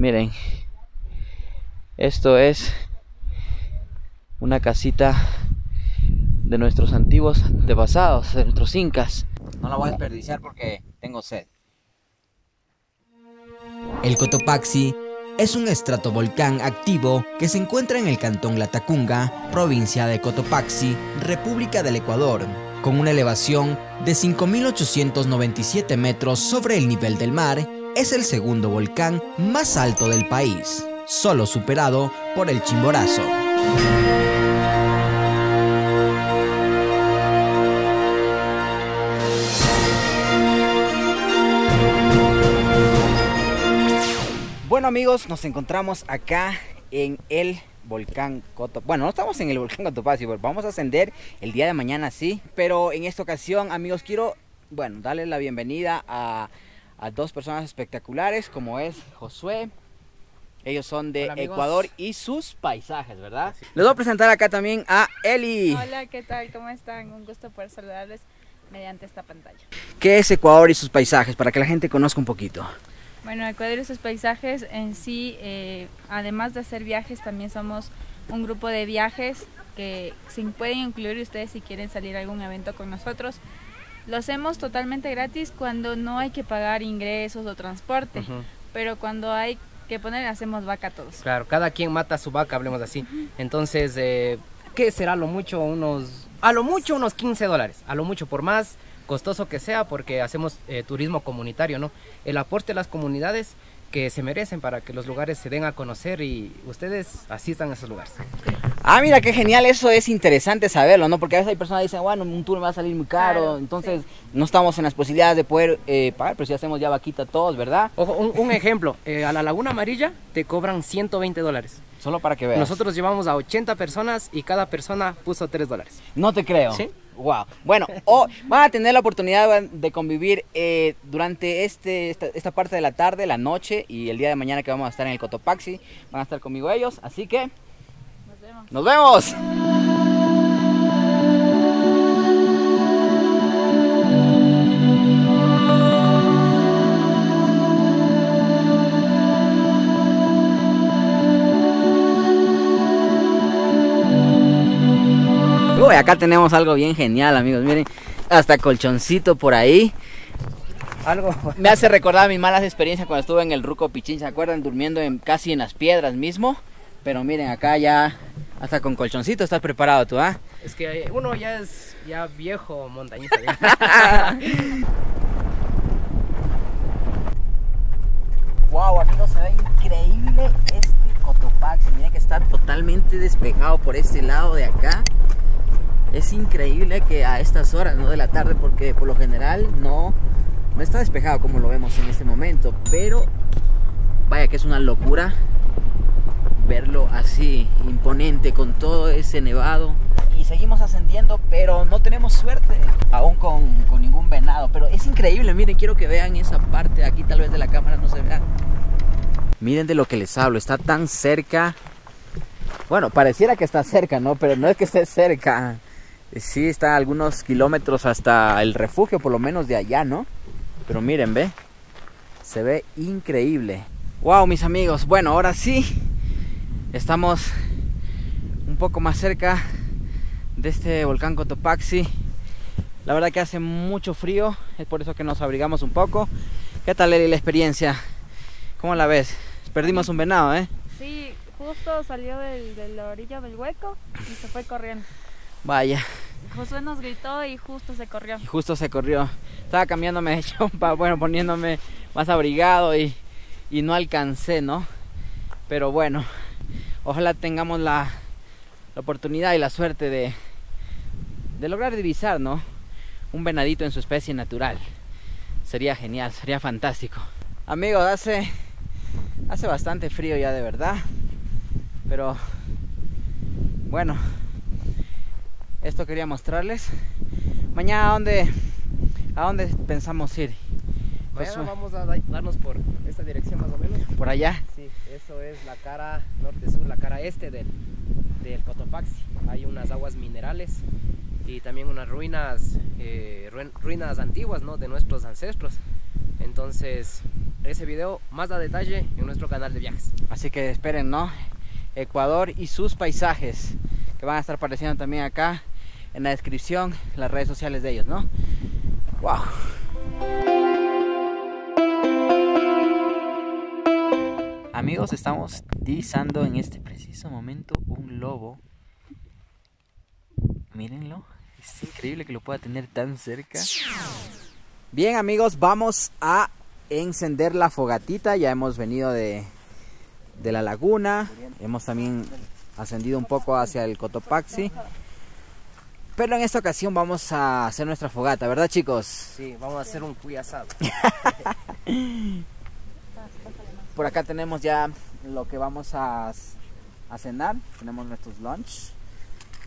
Miren, esto es una casita de nuestros antiguos antepasados, de nuestros incas. No la voy a desperdiciar porque tengo sed. El Cotopaxi es un estratovolcán activo que se encuentra en el cantón Latacunga, provincia de Cotopaxi, República del Ecuador, con una elevación de 5.897 metros sobre el nivel del mar. Es el segundo volcán más alto del país, solo superado por el Chimborazo. Bueno, amigos, nos encontramos acá en el volcán Cotopaxi. Bueno, no estamos en el volcán Cotopaxi, vamos a ascender el día de mañana, sí. Pero en esta ocasión, amigos, quiero, bueno, darles la bienvenida a dos personas espectaculares, como es Josué. Ellos son de Ecuador y sus paisajes, ¿verdad? Sí. Les voy a presentar acá también a Eli. Hola, ¿qué tal? ¿Cómo están? Un gusto poder saludarles mediante esta pantalla. ¿Qué es Ecuador y sus paisajes? Para que la gente conozca un poquito. Bueno, Ecuador y sus paisajes en sí, además de hacer viajes, también somos un grupo de viajes que se pueden incluir ustedes si quieren salir a algún evento con nosotros. Lo hacemos totalmente gratis cuando no hay que pagar ingresos o transporte, pero cuando hay que poner, hacemos vaca todos. Claro, cada quien mata su vaca, hablemos así. Entonces, ¿qué será lo mucho? A lo mucho unos $15, a lo mucho, por más costoso que sea, porque hacemos turismo comunitario, ¿no? El aporte de las comunidades que se merecen para que los lugares se den a conocer y ustedes asistan a esos lugares. Ah, mira, qué genial, eso es interesante saberlo, ¿no? Porque a veces hay personas que dicen, bueno, un tour me va a salir muy caro, claro, entonces sí, no estamos en las posibilidades de poder pagar, pero si hacemos ya vaquita todos, ¿verdad? Ojo, un ejemplo, a la Laguna Amarilla te cobran $120. Solo para que veas. Nosotros llevamos a 80 personas y cada persona puso $3. No te creo. ¿Sí? Wow. Bueno, van a tener la oportunidad de convivir durante esta parte de la tarde, la noche y el día de mañana que vamos a estar en el Cotopaxi. Van a estar conmigo ellos, así que ¡nos vemos! Uy, acá tenemos algo bien genial, amigos, miren, hasta colchoncito por ahí. Algo me hace recordar mis malas experiencias cuando estuve en el Ruco Pichín, ¿se acuerdan? Durmiendo casi en las piedras mismo, pero miren, acá ya hasta con colchoncito estás preparado tú, ¿ah? Es que uno ya es viejo montañista. Wow, amigos, se ve increíble este Cotopaxi, miren que está totalmente despejado por este lado de acá. Es increíble que a estas horas, ¿no?, de la tarde, porque por lo general no está despejado como lo vemos en este momento, pero vaya que es una locura verlo así, imponente, con todo ese nevado. Y seguimos ascendiendo, pero no tenemos suerte aún con ningún venado, pero es increíble, miren, quiero que vean esa parte de aquí, tal vez de la cámara no se vea. Miren de lo que les hablo, está tan cerca, bueno, pareciera que está cerca, ¿no?, pero no es que esté cerca. Sí, está a algunos kilómetros hasta el refugio, por lo menos de allá, ¿no? Pero miren, ve, se ve increíble. Wow, mis amigos, bueno, ahora sí estamos un poco más cerca de este volcán Cotopaxi. La verdad que hace mucho frío, es por eso que nos abrigamos un poco. ¿Qué tal, Eli, la experiencia? ¿Cómo la ves? Perdimos un venado, ¿eh? Sí, justo salió de la orilla del hueco y se fue corriendo. Vaya. Josué nos gritó y justo se corrió. Y justo se corrió. Estaba cambiándome de chompa, bueno, poniéndome más abrigado y no alcancé, ¿no? Pero bueno, ojalá tengamos la oportunidad y la suerte de lograr divisar, ¿no?, un venadito en su especie natural. Sería genial, sería fantástico. Amigos, hace bastante frío ya, de verdad. Pero bueno, esto quería mostrarles. Mañana, ¿a dónde pensamos ir? Mañana vamos a darnos por esta dirección más o menos. ¿Por allá? Sí, eso es la cara norte-sur, la cara este del Cotopaxi. Hay unas aguas minerales y también unas ruinas antiguas, ¿no?, de nuestros ancestros. Entonces, ese video más a detalle en nuestro canal de viajes. Así que esperen, ¿no? Ecuador y sus paisajes, que van a estar apareciendo también acá en la descripción, las redes sociales de ellos, ¿no? ¡Wow! Amigos, estamos divisando en este preciso momento un lobo. Mírenlo, es increíble que lo pueda tener tan cerca. Bien, amigos, vamos a encender la fogatita. Ya hemos venido de la laguna, hemos también ascendido un poco hacia el Cotopaxi, pero en esta ocasión vamos a hacer nuestra fogata, ¿verdad, chicos? Sí, vamos a hacer un cuy asado. Por acá tenemos ya lo que vamos a cenar. Tenemos nuestros lunch,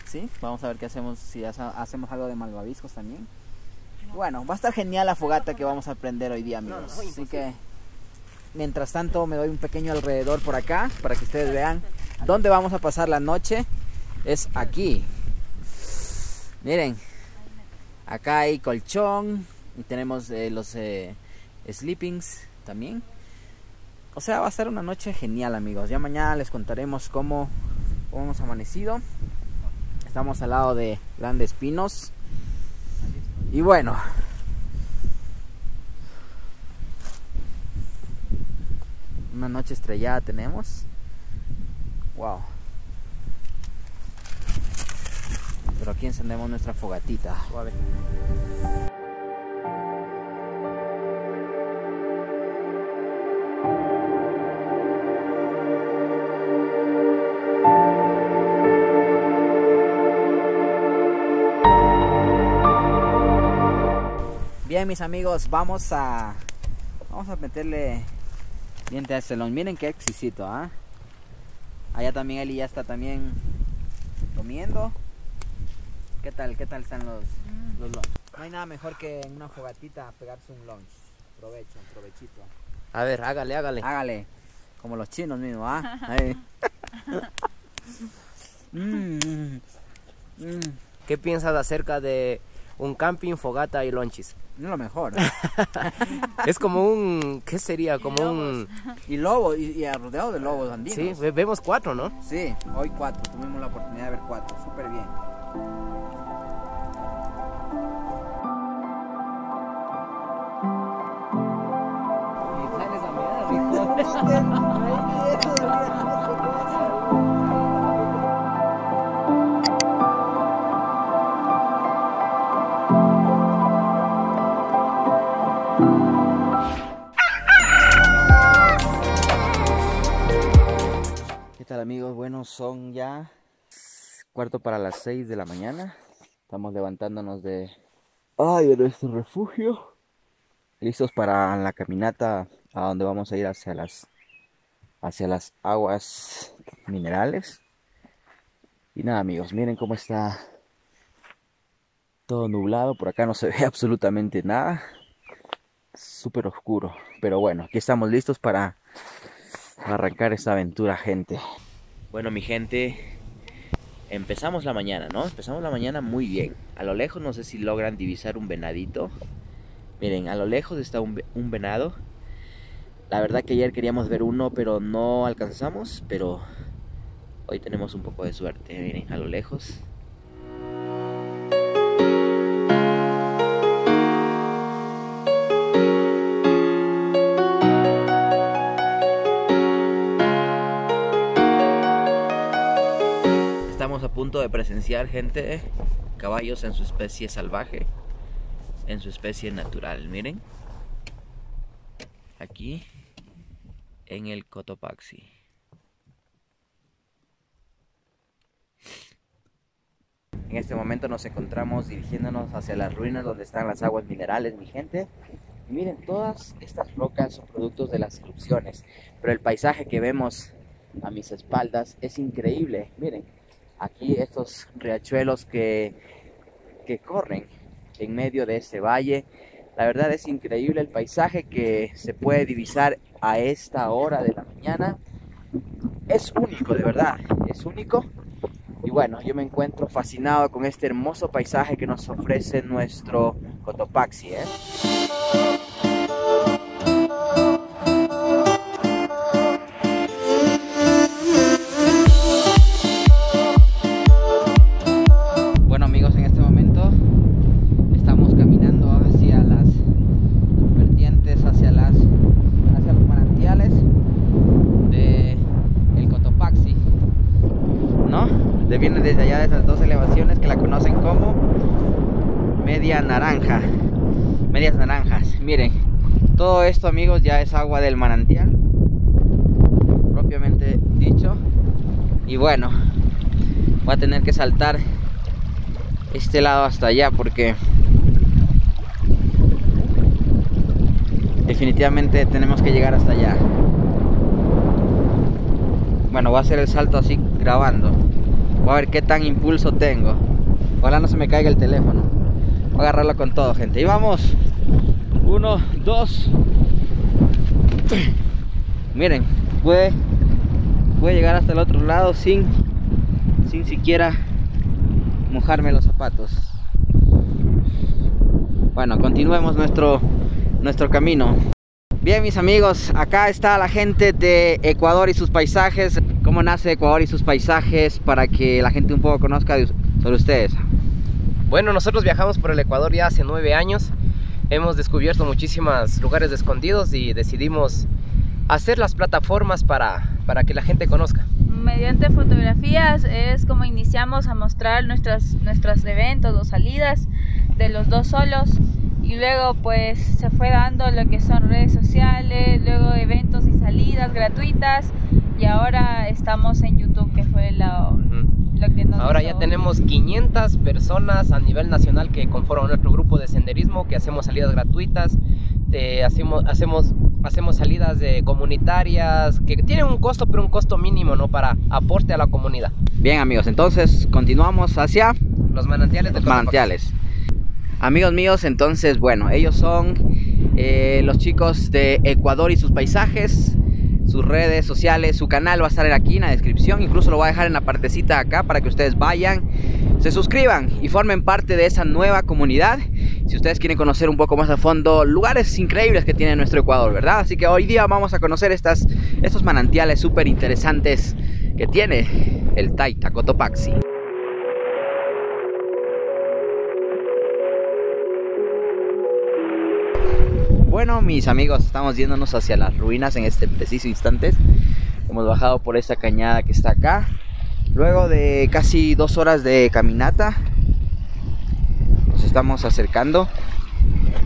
¿sí? Vamos a ver qué hacemos, si hacemos algo de malvaviscos también. Bueno, va a estar genial la fogata que vamos a prender hoy día, amigos. Así que, mientras tanto, me doy un pequeño alrededor por acá para que ustedes vean dónde vamos a pasar la noche. Es aquí. Miren, acá hay colchón. Y tenemos los sleepings también. O sea, va a ser una noche genial, amigos. Ya mañana les contaremos cómo hemos amanecido. Estamos al lado de grandes pinos. Y bueno, una noche estrellada tenemos. Wow. Pero aquí encendemos nuestra fogatita. Suave. Bien, mis amigos, vamos a meterle diente a este lon. Miren qué exquisito, ¿eh? Allá también Eli ya está también comiendo. ¿Qué tal están los lunch? No hay nada mejor que en una fogatita pegarse un lunch. Provecho, un provechito. A ver, hágale. Como los chinos mismos, ¿ah? ¿Eh? ¿Qué piensas acerca de un camping, fogata y lonchis? No, lo mejor. Es como un... ¿Qué sería? Como un... Y lobos, y rodeado de lobos andinos. Sí, vemos 4, ¿no? Sí, hoy 4. Tuvimos la oportunidad de ver 4. Súper bien. Amigos, bueno, son ya 5:45 de la mañana. Estamos levantándonos de nuestro refugio, listos para la caminata a donde vamos a ir hacia las aguas minerales. Y nada, amigos, miren cómo está todo nublado. Por acá no se ve absolutamente nada, súper oscuro, pero bueno, aquí estamos listos para arrancar esta aventura, gente. Bueno, mi gente, empezamos la mañana, ¿no? Empezamos la mañana muy bien. A lo lejos, no sé si logran divisar un venadito. Miren, a lo lejos está un venado. La verdad que ayer queríamos ver uno, pero no alcanzamos. Pero hoy tenemos un poco de suerte, miren, a lo lejos. Estamos a punto de presenciar, gente, caballos en su especie salvaje, en su especie natural. Miren, aquí en el Cotopaxi. En este momento nos encontramos dirigiéndonos hacia las ruinas donde están las aguas minerales, mi gente. Y miren, todas estas rocas son productos de las erupciones, pero el paisaje que vemos a mis espaldas es increíble. Miren, aquí estos riachuelos que corren en medio de este valle. La verdad es increíble el paisaje que se puede divisar a esta hora de la mañana. Es único, de verdad, es único. Y bueno, yo me encuentro fascinado con este hermoso paisaje que nos ofrece nuestro Cotopaxi, ¿eh? viene desde allá de esas dos elevaciones que la conocen como Media Naranja, Medias Naranjas. Miren, todo esto, amigos, ya es agua del manantial, propiamente dicho. Y bueno, voy a tener que saltar este lado hasta allá porque definitivamente tenemos que llegar hasta allá. Bueno, voy a hacer el salto así grabando. Voy a ver qué tan impulso tengo. Ojalá no se me caiga el teléfono. Voy a agarrarlo con todo, gente. Y vamos. 1, 2. Miren, pude llegar hasta el otro lado sin siquiera mojarme los zapatos. Bueno, continuemos nuestro camino. Bien, mis amigos, acá está la gente de Ecuador y sus paisajes. ¿Cómo nace Ecuador y sus paisajes? Para que la gente un poco conozca sobre ustedes. Bueno, nosotros viajamos por el Ecuador ya hace 9 años. Hemos descubierto muchísimos lugares escondidos y decidimos hacer las plataformas para que la gente conozca. Mediante fotografías es como iniciamos a mostrar nuestros eventos o salidas de los dos solos. Y luego pues se fue dando lo que son redes sociales, luego eventos y salidas gratuitas, y ahora estamos en YouTube, que fue lo que nos ahora hizo. Ya tenemos 500 personas a nivel nacional que conforman nuestro grupo de senderismo, que hacemos salidas gratuitas, hacemos salidas comunitarias, que tienen un costo, pero un costo mínimo, ¿no? Para aporte a la comunidad. Bien, amigos, entonces continuamos hacia los manantiales del Cotopaxi. Amigos míos, entonces, bueno, ellos son los chicos de Ecuador y sus paisajes. Sus redes sociales, su canal va a estar aquí en la descripción. Incluso lo voy a dejar en la partecita acá para que ustedes vayan, se suscriban y formen parte de esa nueva comunidad. Si ustedes quieren conocer un poco más a fondo lugares increíbles que tiene nuestro Ecuador, ¿verdad? Así que hoy día vamos a conocer estos manantiales súper interesantes que tiene el Taita Cotopaxi. Bueno, mis amigos, estamos yéndonos hacia las ruinas en este preciso instante. Hemos bajado por esta cañada que está acá. Luego de casi 2 horas de caminata, nos estamos acercando.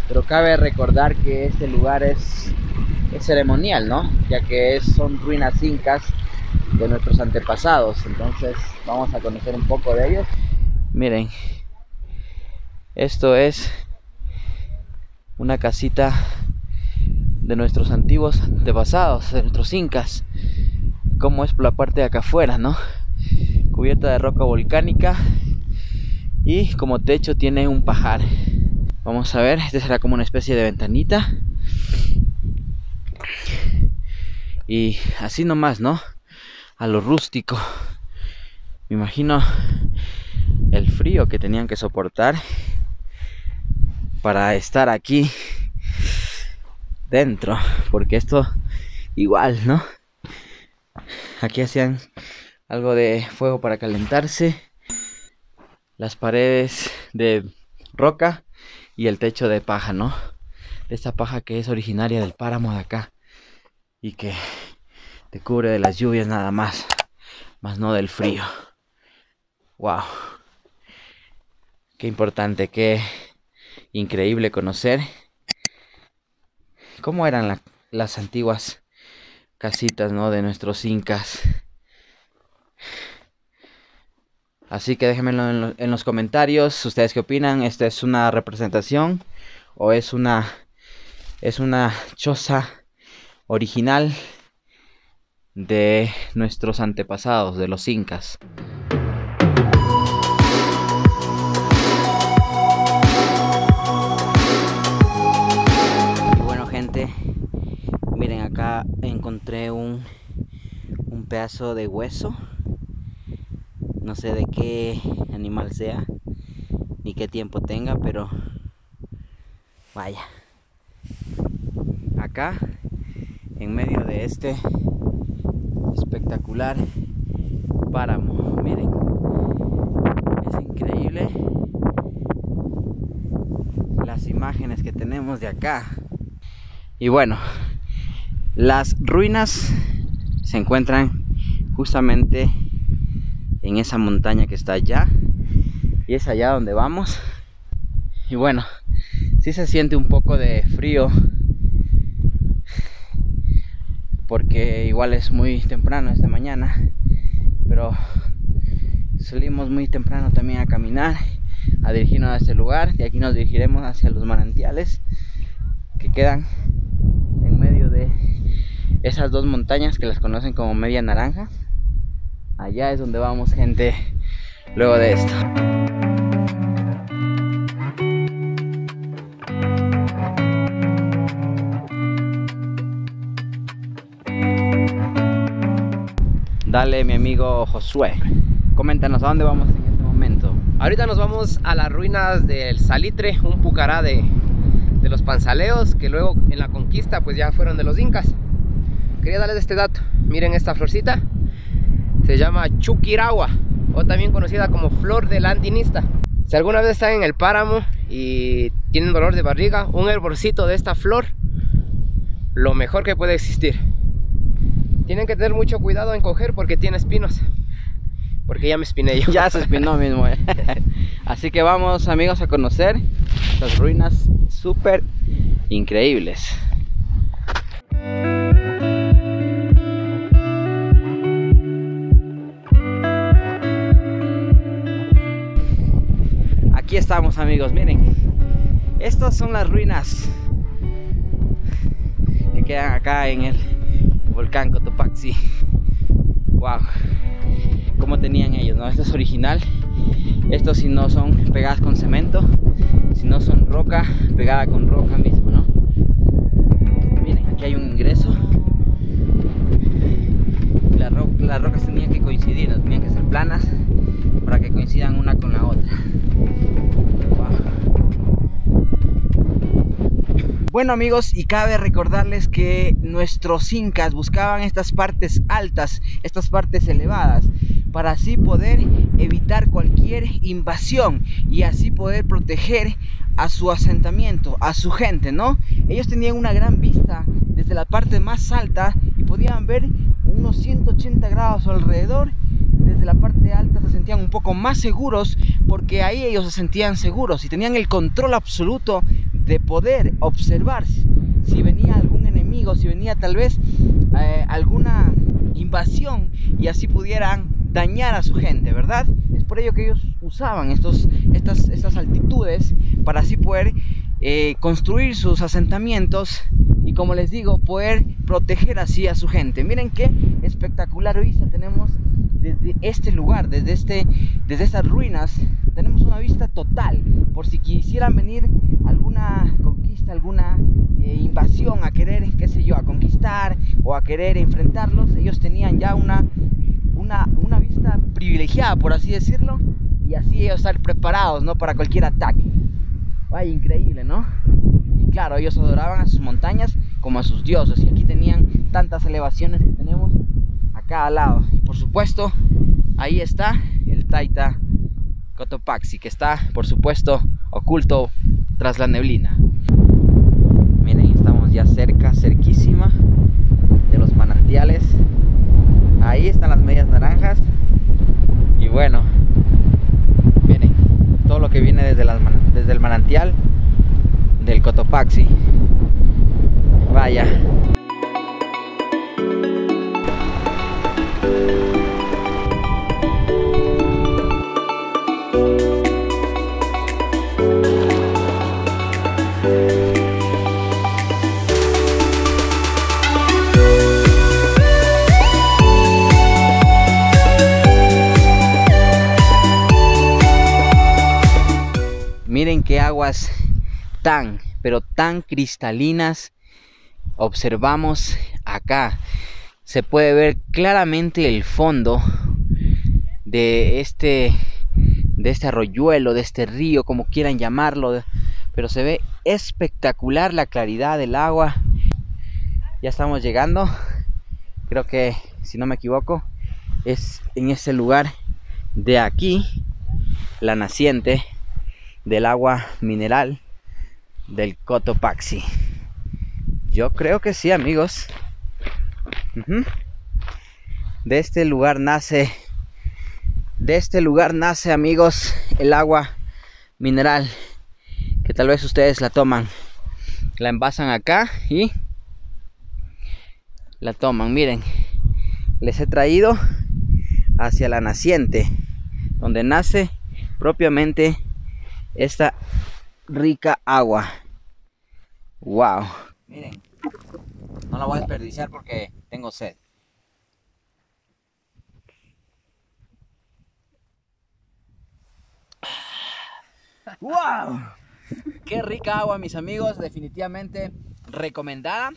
Pero cabe recordar que este lugar es ceremonial, ¿no? Ya que son ruinas incas de nuestros antepasados. Entonces vamos a conocer un poco de ellos. Miren, esto es una casita de nuestros antiguos antepasados, de nuestros incas. Como es por la parte de acá afuera, ¿no? Cubierta de roca volcánica y como techo tiene un pajar. Vamos a ver, este será como una especie de ventanita. Y así nomás, ¿no? A lo rústico. Me imagino el frío que tenían que soportar para estar aquí dentro, porque esto igual, ¿no? Aquí hacían algo de fuego para calentarse, las paredes de roca y el techo de paja, ¿no? De esta paja que es originaria del páramo de acá y que te cubre de las lluvias nada más, más no del frío. ¡Wow! Qué importante, qué increíble conocer cómo eran las antiguas casitas, ¿no? De nuestros incas. Así que déjenmelo en los comentarios. ¿Ustedes qué opinan? ¿Esta es una representación o es una choza original de nuestros antepasados, de los incas? Miren, acá encontré un pedazo de hueso. No sé de qué animal sea ni qué tiempo tenga, pero vaya. Acá, en medio de este espectacular páramo. Miren, es increíble las imágenes que tenemos de acá. Y bueno, las ruinas se encuentran justamente en esa montaña que está allá, y es allá donde vamos. Y bueno, sí se siente un poco de frío porque igual es muy temprano esta mañana, pero salimos muy temprano también a caminar, a dirigirnos a este lugar. De aquí nos dirigiremos hacia los manantiales que quedan en medio de esas dos montañas que las conocen como Media Naranja. Allá es donde vamos, gente, luego de esto. Dale, mi amigo Josué, coméntanos a dónde vamos en este momento. Ahorita nos vamos a las ruinas del Salitre, un pucará de los panzaleos, que luego en la conquista pues ya fueron de los incas. Quería darles este dato. Miren esta florcita, se llama Chuquiragua, o también conocida como flor del andinista. Si alguna vez están en el páramo y tienen dolor de barriga, un hervorcito de esta flor, lo mejor que puede existir. Tienen que tener mucho cuidado en coger porque tiene espinos, porque ya me espiné yo. Ya se espinó mismo, eh. Así que vamos, amigos, a conocer estas ruinas súper increíbles. Aquí estamos, amigos, miren. Estas son las ruinas que quedan acá en el volcán Cotopaxi. Wow. Como tenían ellos, ¿no? Esto es original. Estos si no son pegadas con cemento, si no son roca, pegada con roca mismo, ¿no? Miren, aquí hay un ingreso. Las rocas tenían que coincidir, no tenían que ser planas para que coincidan una con la otra. Wow. Bueno, amigos, y cabe recordarles que nuestros incas buscaban estas partes altas, estas partes elevadas, para así poder evitar cualquier invasión y así poder proteger a su asentamiento, a su gente, ¿no? Ellos tenían una gran vista desde la parte más alta y podían ver unos 180 grados alrededor. Desde la parte alta se sentían un poco más seguros porque ahí ellos se sentían seguros y tenían el control absoluto de poder observar si venía algún enemigo, si venía tal vez alguna invasión, y así pudieran dañar a su gente, ¿verdad? Es por ello que ellos usaban estas altitudes para así poder construir sus asentamientos y, como les digo, poder proteger así a su gente. Miren qué espectacular vista tenemos desde este lugar, desde estas ruinas. Tenemos una vista total, por si quisieran venir alguna conquista, alguna invasión a querer, qué sé yo, a conquistar o a querer enfrentarlos. Ellos tenían ya una vista privilegiada, por así decirlo, y así ellos estar preparados, ¿no?, para cualquier ataque. Vaya, increíble, ¿no? Y claro, ellos adoraban a sus montañas como a sus dioses, y aquí tenían tantas elevaciones que tenemos acá al lado. Y por supuesto, ahí está el Taita Cotopaxi, que está, por supuesto, oculto tras la neblina. Miren, estamos ya cerquísima de los manantiales. Ahí están las medias naranjas. Y bueno, miren todo lo que viene desde el manantial del Cotopaxi. Vaya. Miren qué aguas tan, pero tan cristalinas observamos acá. Se puede ver claramente el fondo de este arroyuelo, de este río, como quieran llamarlo. Pero se ve espectacular la claridad del agua. Ya estamos llegando. Creo que, si no me equivoco, es en este lugar de aquí, la naciente del agua mineral del Cotopaxi. Yo creo que sí, amigos. De este lugar nace de este lugar nace, amigos, el agua mineral, que tal vez ustedes la toman, la envasan acá y la toman. Miren, les he traído hacia la naciente, donde nace propiamente esta rica agua. Wow, miren, no la voy a desperdiciar porque tengo sed. Wow, qué rica agua, mis amigos, definitivamente recomendada.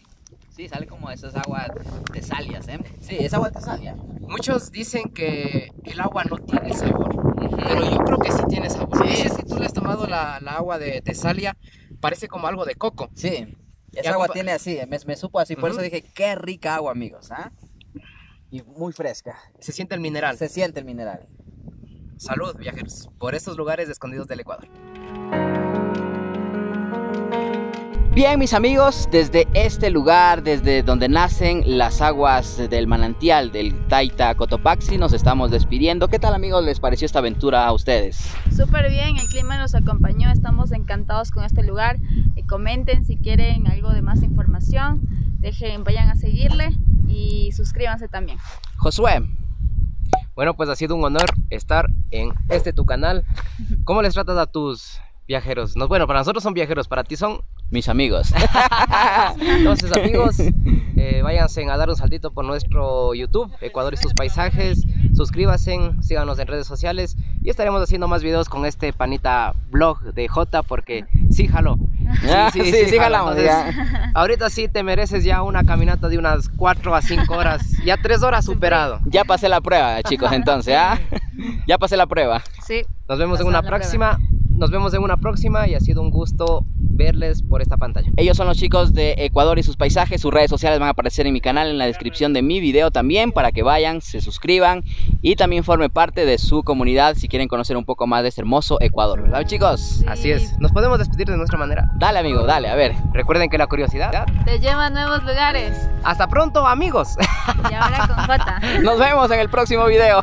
Sí, sale como esas aguas tesálidas, ¿eh? Sí, es agua tesalia. Muchos dicen que el agua no tiene sabor, pero yo creo que sí tiene sabor. Sí. No sé si tú le has tomado la agua de tesalia, parece como algo de coco. Sí, esa agua tiene así, me supo así, por eso dije, qué rica agua, amigos, ¿eh? Y muy fresca. Se siente el mineral. Se siente el mineral. Salud, viajeros, por estos lugares escondidos del Ecuador. Bien, mis amigos, desde este lugar, desde donde nacen las aguas del manantial del Taita Cotopaxi, nos estamos despidiendo. ¿Qué tal, amigos, les pareció esta aventura a ustedes? Súper bien, el clima nos acompañó, estamos encantados con este lugar. Comenten si quieren algo de más información, vayan a seguirle y suscríbanse también. Josué. Bueno, pues ha sido un honor estar en este tu canal. ¿Cómo les tratas a tus viajeros? No, bueno, para nosotros son viajeros, para ti son mis amigos. Entonces, amigos, váyanse a dar un saltito por nuestro YouTube, Ecuador y sus paisajes. Suscríbanse, síganos en redes sociales y estaremos haciendo más videos con este panita blog de J, porque sí jaló. Sí, jalamos. Entonces, ahorita sí te mereces ya una caminata de unas 4 a 5 horas. Ya 3 horas superado. Ya pasé la prueba, chicos, entonces, ¿ah? Ya pasé la prueba. Sí. Nos vemos en una próxima. Nos vemos en una próxima y ha sido un gusto verles por esta pantalla. Ellos son los chicos de Ecuador y sus paisajes. Sus redes sociales van a aparecer en mi canal, en la descripción de mi video también, para que vayan, se suscriban y también formen parte de su comunidad si quieren conocer un poco más de este hermoso Ecuador, ¿verdad, chicos? Sí. Así es. Nos podemos despedir de nuestra manera. Dale, amigo, dale, a ver. Recuerden que la curiosidad te lleva a nuevos lugares. Hasta pronto, amigos. Y ahora con Jota. Nos vemos en el próximo video.